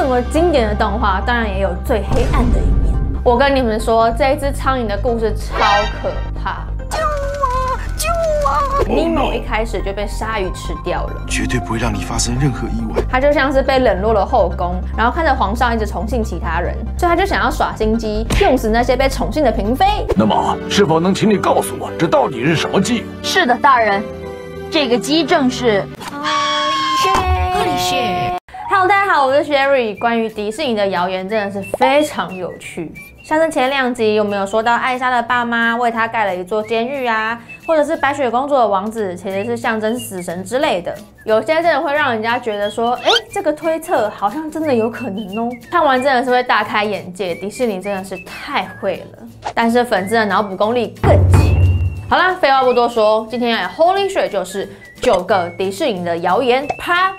这么经典的动画，当然也有最黑暗的一面。我跟你们说，这一只苍蝇的故事超可怕！救我！救我！Nemo一开始就被鲨鱼吃掉了，绝对不会让你发生任何意外。他就像是被冷落了后宫，然后看着皇上一直宠幸其他人，所以他就想要耍心机，用死那些被宠幸的嫔妃。那么，是否能请你告诉我，这到底是什么计？是的，大人，这个计正是。Hello， 大家好，我是 Sherry。关于迪士尼的谣言真的是非常有趣，像是前2集有没有说到艾莎的爸妈为她盖了一座监狱啊，或者是白雪公主的王子其实是象征死神之类的，有些真的会让人家觉得说，这个推测好像真的有可能哦。看完真的是会大开眼界，迪士尼真的是太会了，但是粉丝的脑补功力更强。好啦，废话不多说，今天要来 Holy Sherry 就是9个迪士尼的谣言 Part 3。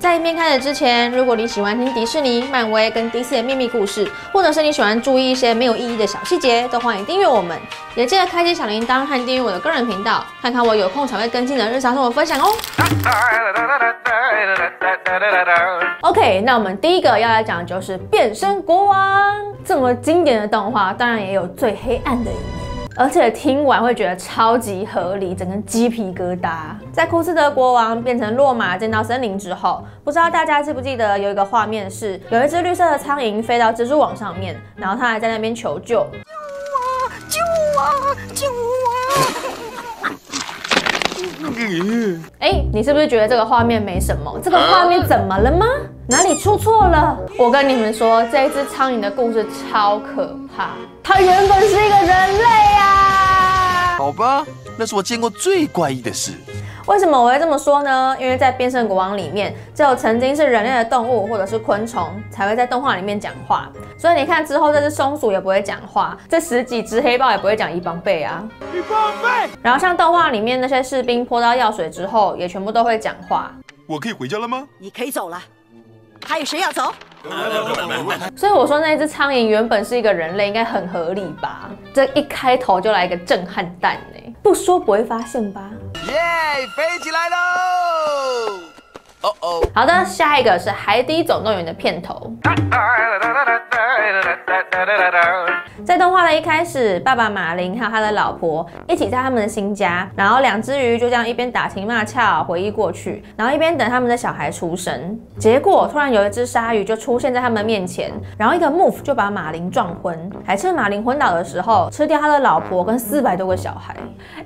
在影片开始之前，如果你喜欢听迪士尼、漫威跟 DC 的秘密故事，或者是你喜欢注意一些没有意义的小细节，都欢迎订阅我们，也记得开启小铃铛和订阅我的个人频道，看看我有空才会更新的日常生活分享哦。OK， 那我们第一个要来讲的就是变身国王，这么经典的动画，当然也有最黑暗的一面。而且听完会觉得超级合理，整个鸡皮疙瘩。在库斯德国王变成落马见到森林之后，不知道大家记不记得有一个画面是有一只绿色的苍蝇飞到蜘蛛网上面，然后他还在那边求救，救我，救我，救我！你是不是觉得这个画面没什么？这个画面怎么了吗？哪里出错了？我跟你们说，这一只苍蝇的故事超可怕，它原本是一个人类啊！好吧，那是我见过最怪异的事。为什么我会这么说呢？因为在《变身国王》里面，只有曾经是人类的动物或者是昆虫才会在动画里面讲话，所以你看之后这只松鼠也不会讲话，这10几只黑豹也不会讲伊邦贝啊。伊邦贝。然后像动画里面那些士兵泼到药水之后，也全部都会讲话。我可以回家了吗？你可以走了。还有谁要走？所以我说那只苍蝇原本是一个人类，应该很合理吧？这一开头就来一个震撼弹不说不会发现吧？耶，飞起来喽！好的，下一个是《海底总动员》的片头。在动画的一开始，爸爸马林还有他的老婆一起在他们的新家，然后2只鱼就这样一边打情骂俏回忆过去，然后一边等他们的小孩出生。结果突然有一只鲨鱼就出现在他们面前，然后一个 move 就把马林撞昏，还趁马林昏倒的时候吃掉他的老婆跟400多个小孩，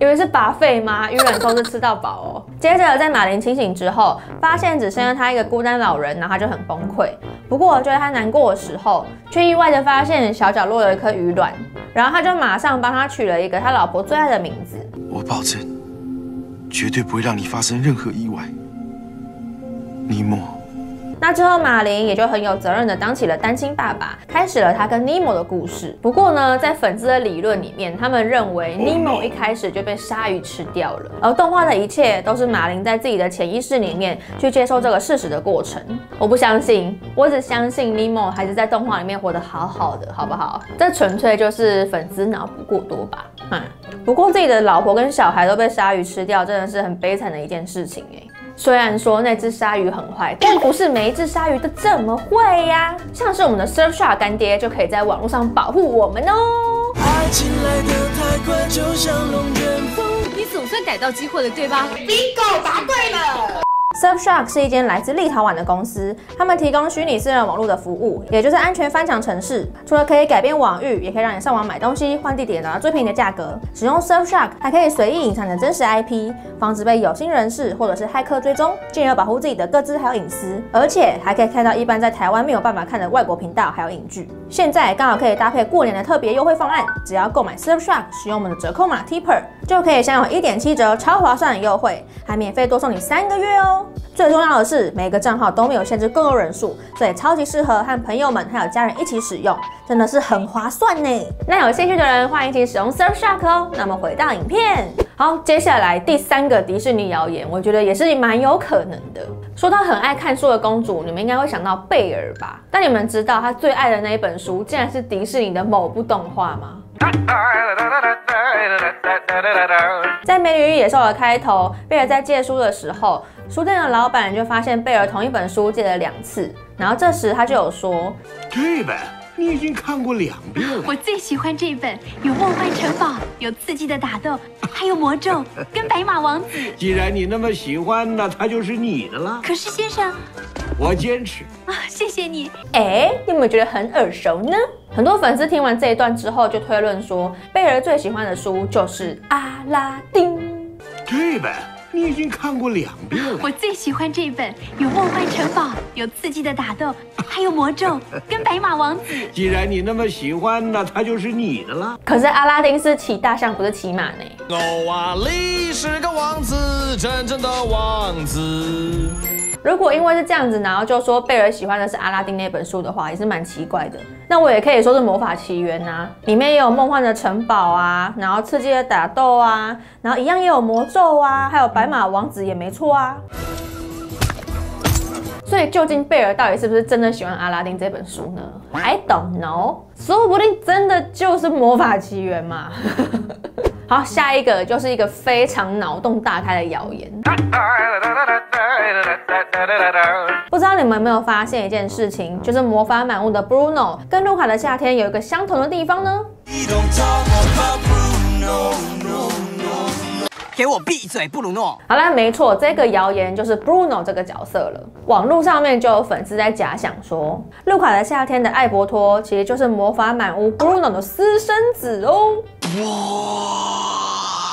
以为是buffet吗？鱼人都是吃到饱哦。接着在马林清醒之后，发现只剩下他一个孤单老人，然后他就很崩溃。不过就在他难过的时候，却意外的发现小角落有一颗鱼卵，然后他就马上帮他取了一个他老婆最爱的名字。我保证，绝对不会让你发生任何意外，尼莫。那之后，马林也就很有责任的当起了单亲爸爸，开始了他跟尼莫的故事。不过呢，在粉丝的理论里面，他们认为尼莫一开始就被鲨鱼吃掉了，而动画的一切都是马林在自己的潜意识里面去接受这个事实的过程。我不相信，我只相信尼莫还是在动画里面活得好好的，好不好？这纯粹就是粉丝脑补过多吧。不过自己的老婆跟小孩都被鲨鱼吃掉，真的是很悲惨的一件事情虽然说那只鲨鱼很坏，但不是每一只鲨鱼都这么坏呀。像是我们的 Surfshark 干爹就可以在网络上保护我们哦。爱情来得太快，就像龙卷风。你总算逮到机会了，对吧 ？Bingo， 答对了。Surfshark 是一间来自立陶宛的公司，他们提供虚拟私人网络的服务，也就是安全翻墙程式。除了可以改变网域，也可以让你上网买东西、换地点，拿到最便宜的价格。使用 Surfshark 还可以随意隐藏你的真实 IP， 防止被有心人士或者是骇客追踪，进而保护自己的个资还有隐私。而且还可以看到一般在台湾没有办法看的外国频道还有影剧。现在刚好可以搭配过年的特别优惠方案，只要购买 Surfshark， 使用我们的折扣码 Tipper， 就可以享有1.7折超划算的优惠，还免费多送你3个月哦。最重要的是，每个账号都没有限制购物人数，所以超级适合和朋友们还有家人一起使用，真的是很划算呢。那有兴趣的人欢迎一起使用 Surfshark 哦。那么回到影片，好，接下来第3个迪士尼谣言，我觉得也是蛮有可能的。说到很爱看书的公主，你们应该会想到贝尔吧？但你们知道她最爱的那一本书，竟然是迪士尼的某部动画吗？在《美女与野兽》的开头，贝尔在借书的时候，书店的老板就发现贝尔同一本书借了2次，然后这时他就有说：“这本你已经看过2遍了。我最喜欢这本，有梦幻城堡，有刺激的打斗，还有魔咒跟白马王子。既然你那么喜欢，那它就是你的了。可是先生，我坚持啊，谢谢你。哎，你们觉得很耳熟呢？很多粉丝听完这一段之后就推论说，贝尔最喜欢的书就是《阿拉丁》。这本。” 你已经看过2遍了。我最喜欢这本，有梦幻城堡，有刺激的打斗，还有魔咒跟白马王子。既然你那么喜欢，那它就是你的了。可是阿拉丁是骑大象，不是骑马呢。欧啊，力是个王子，真正的王子。如果因为是这样子，然后就说贝尔喜欢的是阿拉丁那本书的话，也是蛮奇怪的。那我也可以说是魔法奇缘啊，里面也有梦幻的城堡啊，然后刺激的打斗啊，然后一样也有魔咒啊，还有白马王子也没错啊。所以究竟贝尔到底是不是真的喜欢阿拉丁这本书呢 ？I don't know， 说不定真的就是魔法奇缘嘛。好，下一个就是一个非常脑洞大开的谣言。不知道你们有没有发现一件事情，就是魔法满屋的 Bruno 跟卢卡的夏天有一个相同的地方呢？给我闭嘴，布鲁诺！好啦，没错，这个谣言就是 Bruno 这个角色了。网络上面就有粉丝在假想说，卢卡的夏天的艾伯托其实就是魔法满屋 Bruno 的私生子哦。哇！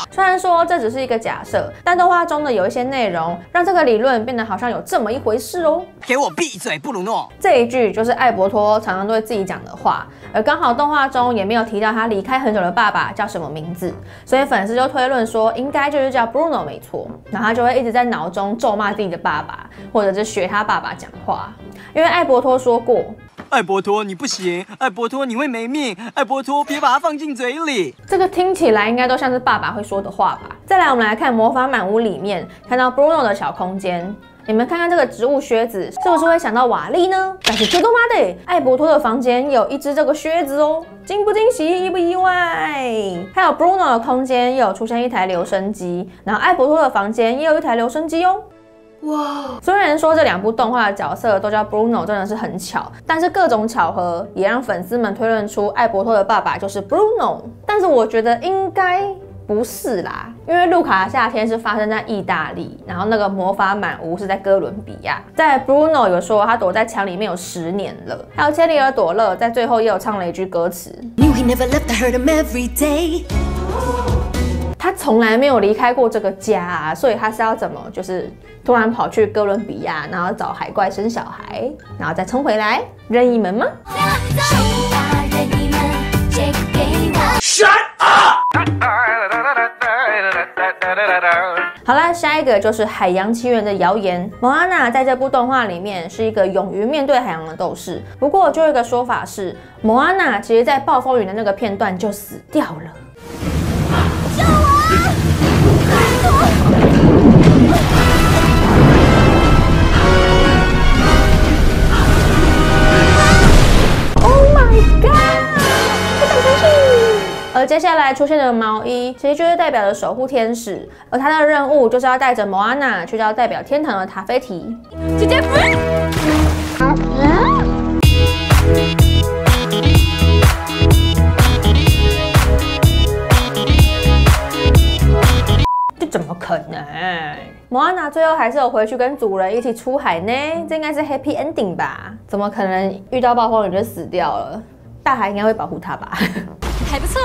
虽然说这只是一个假设，但动画中的有一些内容让这个理论变得好像有这么一回事哦。给我闭嘴，布鲁诺！这一句就是艾伯托常常对自己讲的话，而刚好动画中也没有提到他离开很久的爸爸叫什么名字，所以粉丝就推论说应该就是叫 Bruno 没错。然后他就会一直在脑中咒骂自己的爸爸，或者是学他爸爸讲话，因为艾伯托说过。 艾伯托，你不行！艾伯托，你会没命！艾伯托，别把它放进嘴里。这个听起来应该都像是爸爸会说的话吧？再来，我们来看《魔法满屋》里面看到 Bruno 的小空间，你们看看这个植物靴子，是不是会想到瓦力呢？但是这个妈的，艾伯托的房间有1只这个靴子哦，惊不惊喜，意不意外？还有 Bruno 的空间也有出现一台留声机，然后艾伯托的房间也有一台留声机哦。 哇！虽然说这2部动画的角色都叫 Bruno， 真的是很巧，但是各种巧合也让粉丝们推论出艾伯托的爸爸就是 Bruno。但是我觉得应该不是啦，因为《卢卡的夏天》是发生在意大利，然后那个魔法满屋是在哥伦比亚。在 Bruno 有说他躲在墙里面有10年了，还有切里尔朵勒在最后也有唱了一句歌词。他从来没有离开过这个家啊，所以他是要怎么就是突然跑去哥伦比亚，然后找海怪生小孩，然后再冲回来，任意门吗？ Shut up！ 好啦，下一个就是海洋奇缘的谣言。蒙阿娜在这部动画里面是一个勇于面对海洋的斗士，不过就有一个说法是，蒙阿娜其实在暴风雨的那个片段就死掉了。 而接下来出现的毛衣，其实就是代表着守护天使，而他的任务就是要带着莫阿娜去到代表天堂的塔菲提。姐姐，好了。这怎么可能？莫阿娜最后还是有回去跟主人一起出海呢，这应该是 happy ending 吧？怎么可能遇到暴风雨就死掉了？大海应该会保护他吧？还不错。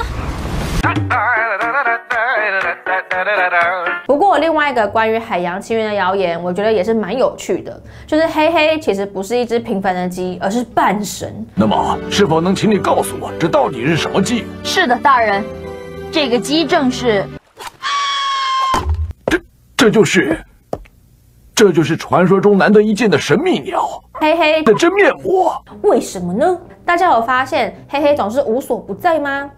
不过另外一个关于海洋奇缘的谣言，我觉得也是蛮有趣的，就是黑黑其实不是一只平凡的鸡，而是半神。那么，是否能请你告诉我，这到底是什么鸡？是的，大人，这个鸡正是……这就是传说中难得一见的神秘鸟。 黑黑的真面目，为什么呢？大家有发现黑黑总是无所不在吗？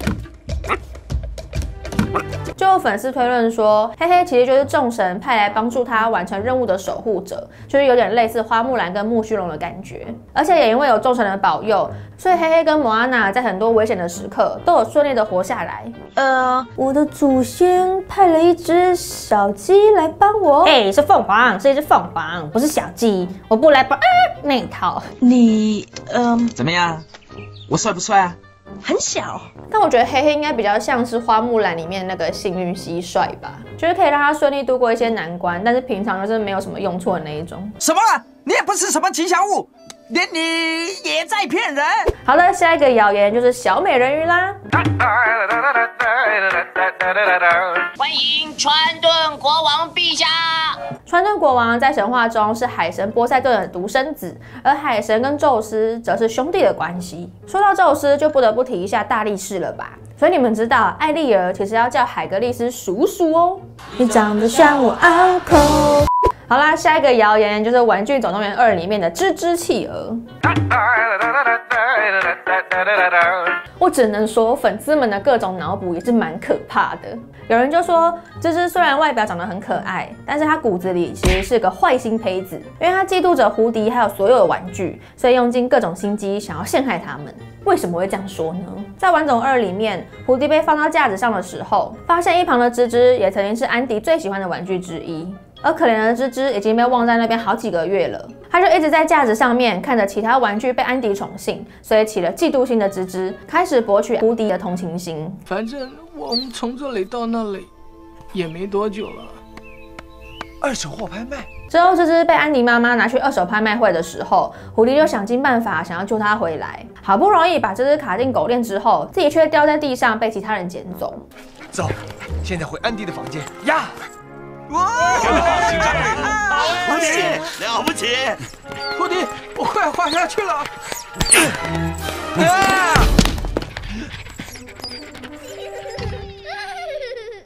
就有粉丝推论说，黑黑其实就是众神派来帮助他完成任务的守护者，就是有点类似花木兰跟木须龙的感觉。而且也因为有众神的保佑，所以黑黑跟莫阿娜在很多危险的时刻都有顺利的活下来。我的祖先派了一只小鸡来帮我。哎，是凤凰，是一只凤凰，不是小鸡。我不来帮那一套。你怎么样？我帅不帅啊？ 很小，但我觉得黑黑应该比较像是花木兰里面那个幸运蟋蟀吧，就是可以让他顺利度过一些难关，但是平常就是没有什么用处的那一种。什么？你也不是什么吉祥物，连你也在骗人。好的，下一个谣言就是小美人鱼啦。欢迎川顿国王陛下。川顿国王在神话中是海神波塞顿的独生子，而海神跟宙斯则是兄弟的关系。说到宙斯，就不得不提一下大力士了吧？所以你们知道，艾丽儿其实要叫海格力斯叔叔哦。你长得像我 uncle。 好啦，下一个谣言就是《玩具总动员2》里面的吱吱企鹅。我只能说，粉丝们的各种脑补也是蛮可怕的。有人就说，吱吱虽然外表长得很可爱，但是他骨子里其实是个坏心胚子，因为他嫉妒着胡迪还有所有的玩具，所以用尽各种心机想要陷害他们。为什么会这样说呢？在《玩总2》里面，胡迪被放到架子上的时候，发现一旁的吱吱也曾经是安迪最喜欢的玩具之一。 而可怜的吱吱已经被忘在那边好几个月了，他就一直在架子上面看着其他玩具被安迪宠幸，所以起了嫉妒心的吱吱开始博取胡迪的同情心。反正我们从这里到那里也没多久了，二手货拍卖。之后，吱吱被安迪妈妈拿去二手拍卖会的时候，胡迪就想尽办法想要救他回来，好不容易把吱吱卡进狗链之后，自己却掉在地上被其他人捡走。走，现在回安迪的房间呀。 胡迪，了不起！胡迪，我快滑下去了！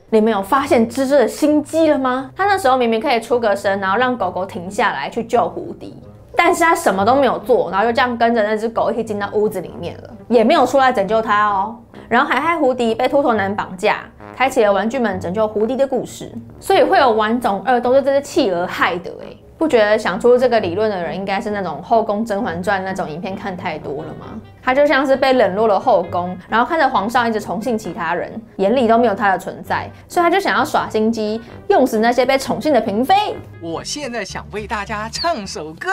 你们有发现吱吱的心机了吗？他那时候明明可以出个声，然后让狗狗停下来去救胡迪，但是他什么都没有做，然后就这样跟着那只狗一起进到屋子里面了，也没有出来拯救他哦。然后还害胡迪被秃头男绑架。 开启了玩具们拯救胡迪的故事，所以会有玩总2都是这只企鹅害的哎，不觉得想出这个理论的人应该是那种后宫甄嬛传那种影片看太多了吗？他就像是被冷落了后宫，然后看着皇上一直宠幸其他人，眼里都没有他的存在，所以他就想要耍心机，用死那些被宠幸的嫔妃。我现在想为大家唱首歌。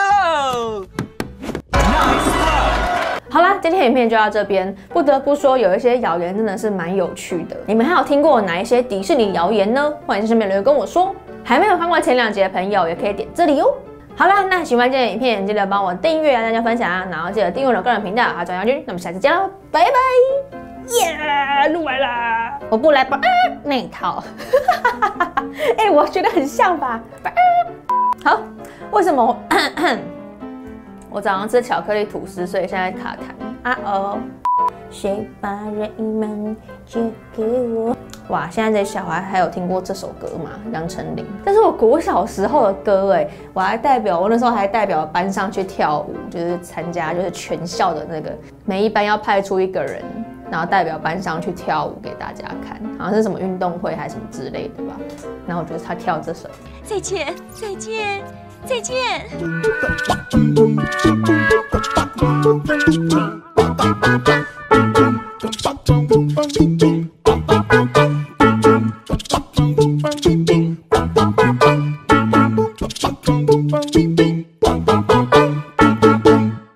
好啦，今天的影片就到这边。不得不说，有一些谣言真的是蛮有趣的。你们还有听过哪一些迪士尼谣言呢？欢迎在下面留言跟我说。还没有看过前2集的朋友，也可以点这里哦。好啦，那喜欢今天的影片，记得帮我订阅、按赞、分享，然后记得订阅我的个人频道啊，转羊君。那么下次见喽，拜拜。耶，录完啦！我不来吧，那一套。哎欸，我觉得很像吧。好，为什么我？我早上吃巧克力吐司，所以现在卡痰。啊哦，谁把人们借给我？哇，现在这小孩还有听过这首歌吗？杨丞琳，但是我国小时候的歌哎，我还代表我那时候还代表班上去跳舞，就是参加就是全校的那个，每一班要派出一个人，然后代表班上去跳舞给大家看，好像是什么运动会还是什么之类的吧。然后我觉得他跳这首，再见，再见。 再见。